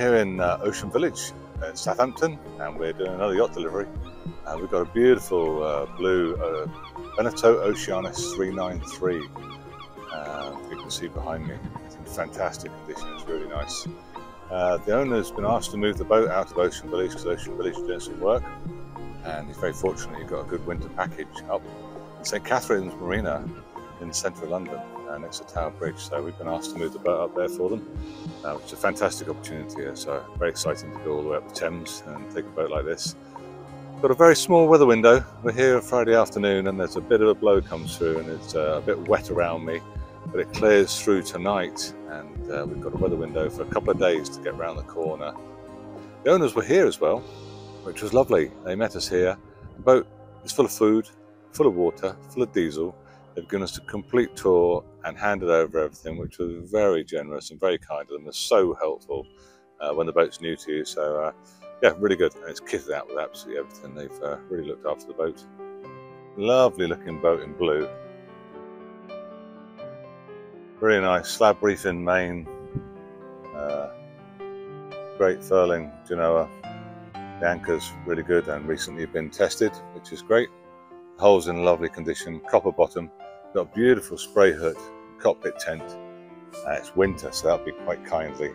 here in Ocean Village in Southampton, and we're doing another yacht delivery. We've got a beautiful blue Beneteau Oceanis 393. You can see behind me, it's in fantastic condition, it's really nice. The owner's been asked to move the boat out of Ocean Village because Ocean Village is doing some work, and he's very fortunate he's got a good winter package up in St Katharine's Marina in central London, next to Tower Bridge. So we've been asked to move the boat up there for them, which is a fantastic opportunity here. So very exciting to go all the way up the Thames and take a boat like this. Got a very small weather window. We're here on Friday afternoon and there's a bit of a blow comes through, and it's a bit wet around me, but it clears through tonight, and we've got a weather window for a couple of days to get round the corner. The owners were here as well, which was lovely. They met us here. The boat is full of food, full of water, full of diesel. They've given us a complete tour and handed over everything, which was very generous and very kind of them. They're so helpful when the boat's new to you. So yeah, really good. And it's kitted out with absolutely everything. They've really looked after the boat. Lovely looking boat in blue. Really nice slab reef in Maine. Great furling, Genoa. The anchor's really good and recently been tested, which is great. The hull's in lovely condition, copper bottom. Got a beautiful spray hood, cockpit tent. It's winter, so that'll be quite kindly.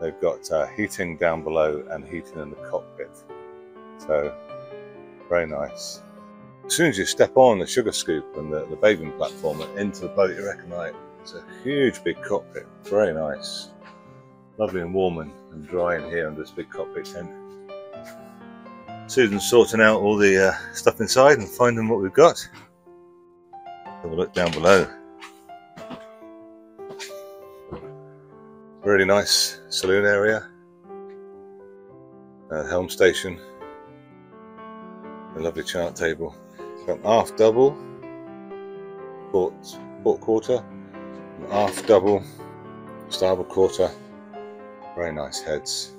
They've got heating down below and heating in the cockpit. So, very nice. As soon as you step on the sugar scoop and the bathing platform and into the boat, you recognise it's a huge big cockpit. Very nice. Lovely and warm and dry in here under this big cockpit tent. Susan's sorting out all the stuff inside and finding what we've got. Have a look down below. Really nice saloon area, helm station, a lovely chart table. Got an aft double, port quarter, an aft double, starboard quarter. Very nice heads,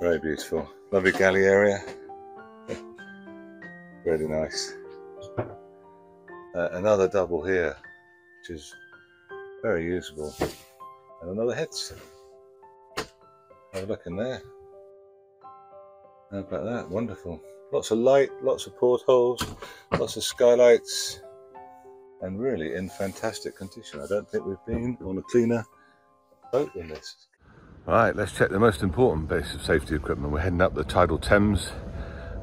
very beautiful. Lovely galley area, really nice. Another double here, which is very usable, and another heads. Have a look in there. How about that? Wonderful. Lots of light, lots of portholes, lots of skylights, and really in fantastic condition. I don't think we've been on a cleaner boat than this. Right, let's check the most important bits of safety equipment. We're heading up the tidal Thames,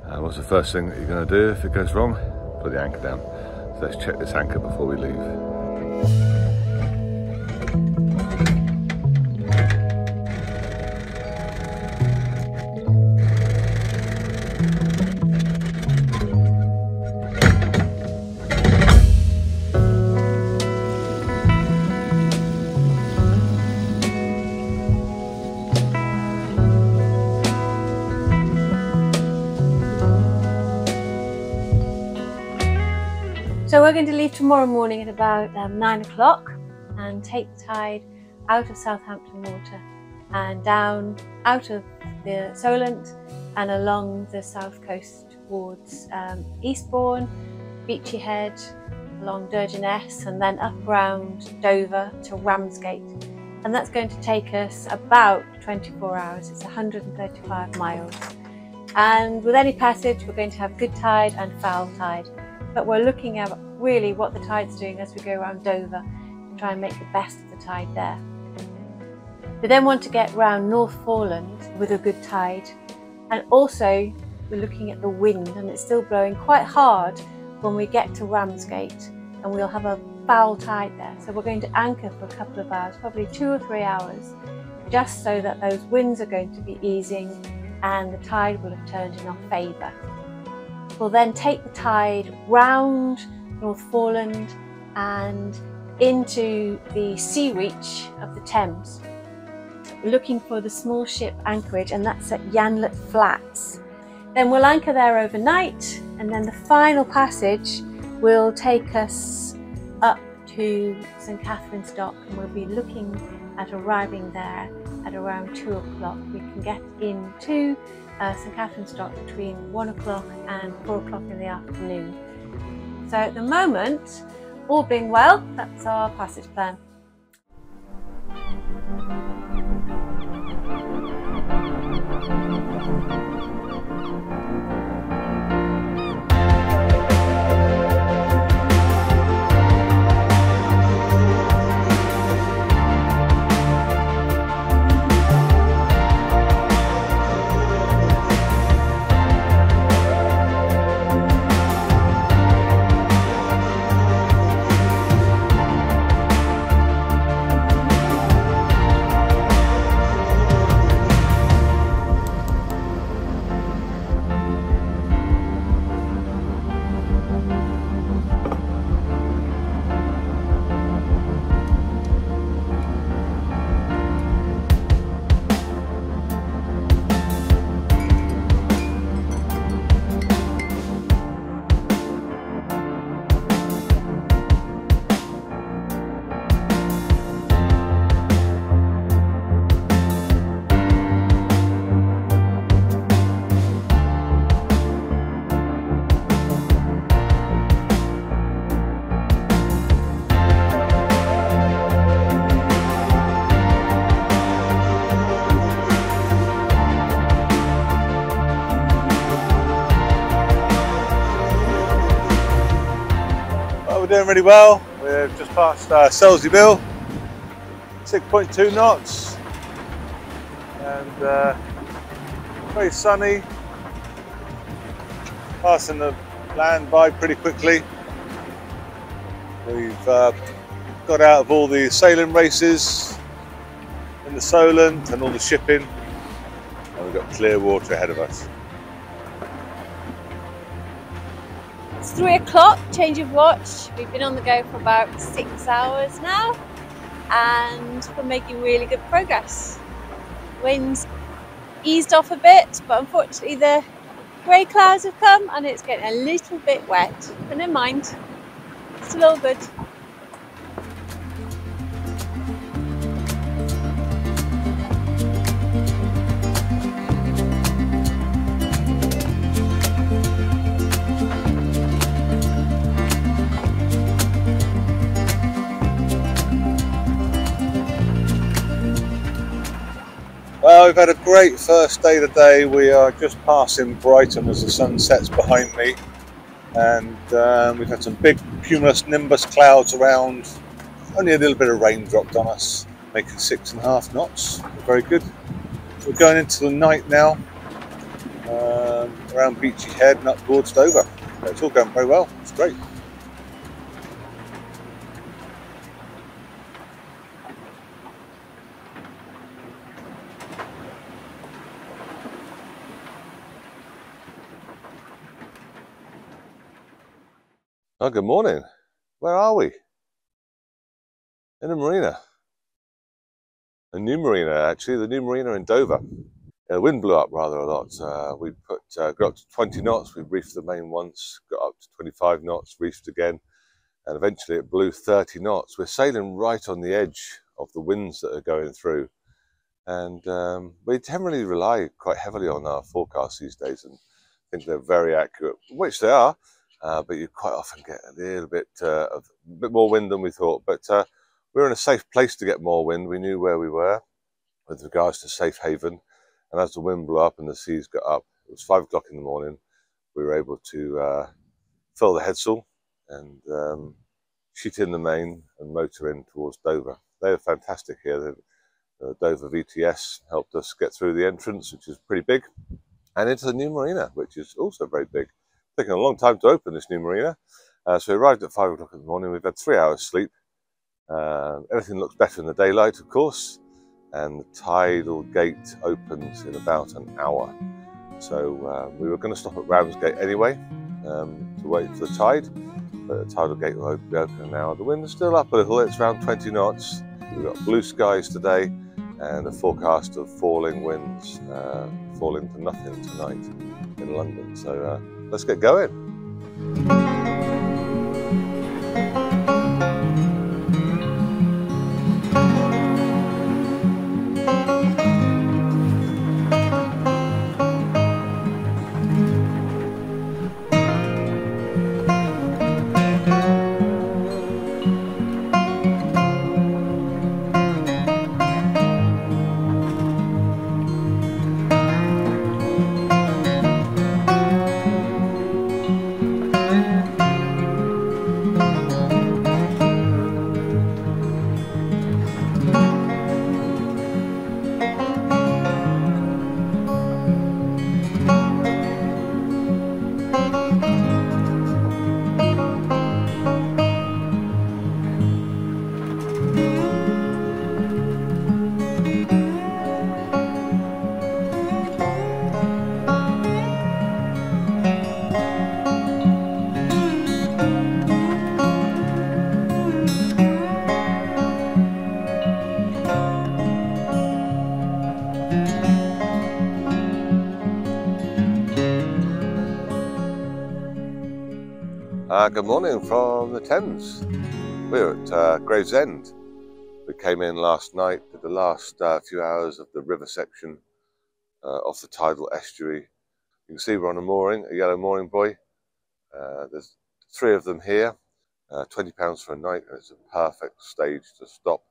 and what's the first thing that you're going to do if it goes wrong? Put the anchor down. So let's check this anchor before we leave. So we're going to leave tomorrow morning at about 9 o'clock and take the tide out of Southampton Water and down out of the Solent and along the south coast towards Eastbourne, Beachy Head, along Dungeness, and then up around Dover to Ramsgate. And that's going to take us about 24 hours. It's 135 miles. And with any passage, we're going to have good tide and foul tide. But we're looking at really what the tide's doing as we go around Dover and try and make the best of the tide there. We then want to get round North Foreland with a good tide, and also we're looking at the wind, and it's still blowing quite hard when we get to Ramsgate, and we'll have a foul tide there. So we're going to anchor for a couple of hours, probably 2 or 3 hours, just so that those winds are going to be easing and the tide will have turned in our favour. We'll then take the tide round North Foreland and into the sea reach of the Thames. We're looking for the small ship anchorage, and that's at Yanlet Flats. Then we'll anchor there overnight, and then the final passage will take us up to St Katharine's Dock, and we'll be looking at arriving there at around 2 o'clock. We can get into St Katharine's Dock between 1 o'clock and 4 o'clock in the afternoon. So at the moment, all being well, that's our passage plan. doing really well. We're just past Selsey Bill, 6.2 knots, and very sunny, passing the land by pretty quickly. We've got out of all the sailing races in the Solent and all the shipping, and we've got clear water ahead of us. It's 3 o'clock, change of watch. We've been on the go for about 6 hours now, and we're making really good progress. Wind's eased off a bit, but unfortunately the grey clouds have come and it's getting a little bit wet, but never mind, still all good. Well, we've had a great first day today. We are just passing Brighton as the sun sets behind me, and we've had some big cumulus nimbus clouds around. Only a little bit of rain dropped on us, making 6.5 knots. Very good. We're going into the night now, around Beachy Head and up towards Dover. It's all going very well. It's great. Oh, good morning. Where are we? In a marina. A new marina, actually. The new marina in Dover. Yeah, the wind blew up rather a lot. We got up to 20 knots. We reefed the main once, got up to 25 knots, reefed again, and eventually it blew 30 knots. We're sailing right on the edge of the winds that are going through, and we generally rely quite heavily on our forecasts these days and think they're very accurate, which they are. But you quite often get a little bit more wind than we thought. But we were in a safe place to get more wind. We knew where we were with regards to safe haven. And as the wind blew up and the seas got up, it was 5 o'clock in the morning. We were able to fill the headsail and sheet in the main and motor in towards Dover. They were fantastic here. The Dover VTS helped us get through the entrance, which is pretty big, and into the new marina, which is also very big. Taking a long time to open this new marina. So we arrived at 5 o'clock in the morning. We've had 3 hours sleep. Everything looks better in the daylight, of course, and the tidal gate opens in about an hour. So we were going to stop at Ramsgate anyway to wait for the tide, but the tidal gate will be open in an hour. The wind is still up a little. It's around 20 knots. We've got blue skies today and a forecast of falling winds, falling to nothing tonight in London. So. Let's get going. Good morning from the Thames. We're at Gravesend. We came in last night, did the last few hours of the river section off the tidal estuary. You can see we're on a mooring, a yellow mooring buoy. There's three of them here, £20 for a night, and it's a perfect stage to stop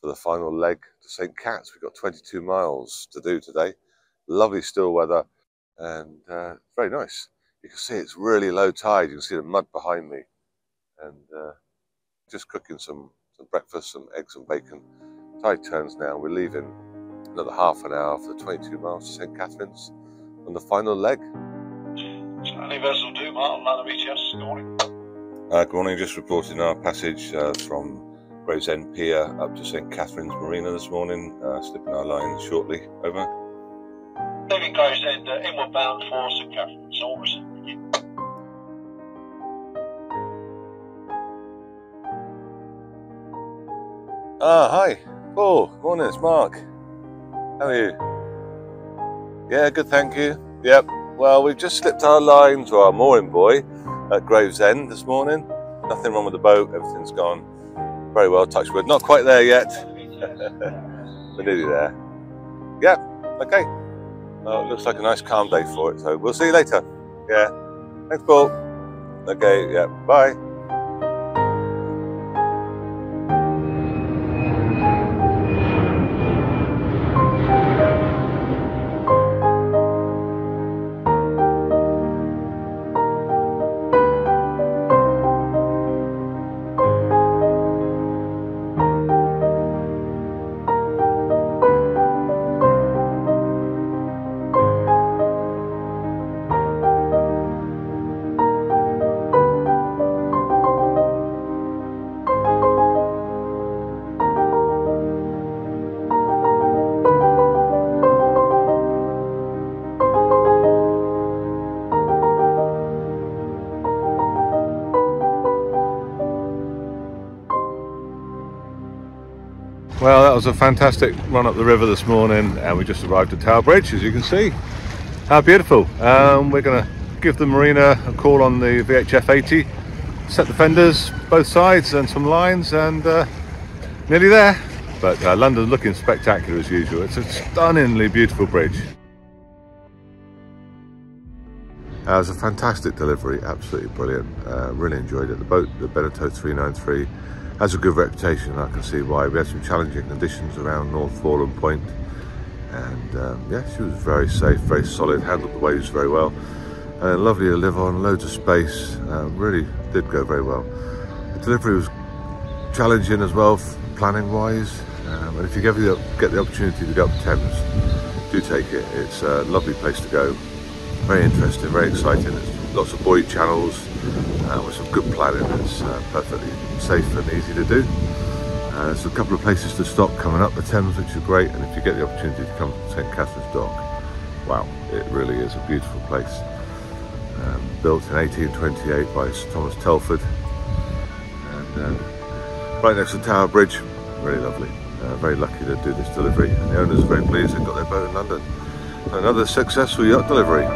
for the final leg to St Kath's. We've got 22 miles to do today. Lovely still weather and very nice. You can see it's really low tide. You can see the mud behind me. and just cooking some breakfast, some eggs and bacon. Tide turns now. We're leaving another half an hour for 22 miles to St Katharine's on the final leg. Charlie Vessel 2, Martin, London VTS, good morning. Good morning, just reporting our passage from Gravesend Pier up to St Katharine's Marina this morning, slipping our line shortly, over. Leaving Gravesend, inward bound for St Katharine's, August. Hi. Oh, morning, it's Mark. How are you? Yeah, good, thank you. Yep. Well, we've just slipped our line to our mooring buoy at Gravesend this morning. Nothing wrong with the boat, everything's gone very well, touch wood. Not quite there yet. We're nearly there. Yep, okay. Well, it looks like a nice calm day for it, so we'll see you later. Yeah. Thanks, Paul. Okay, yeah, bye. Well, that was a fantastic run up the river this morning, and we just arrived at Tower Bridge, as you can see. How beautiful. We're going to give the marina a call on the VHF 80, set the fenders, both sides and some lines, and nearly there. But London's looking spectacular as usual. It's a stunningly beautiful bridge. It was a fantastic delivery, absolutely brilliant. Really enjoyed it. The boat, the Beneteau 393, has a good reputation. I can see why. We had some challenging conditions around North Foreland Point, and yeah, she was very safe, very solid, handled the waves very well, and lovely to live on, loads of space. Really did go very well. The delivery was challenging as well, planning wise, and if you get the opportunity to go up the Thames, do take it. It's a lovely place to go, very interesting, very exciting. There's lots of buoy channels, with some good planning. It's perfectly safe and easy to do. There's a couple of places to stop coming up the Thames, which are great, and if you get the opportunity to come to St Katharine's Dock, wow, it really is a beautiful place. Built in 1828 by Thomas Telford, and right next to Tower Bridge. Really lovely. Very lucky to do this delivery, and the owners are very pleased they got their boat in London. Another successful yacht delivery.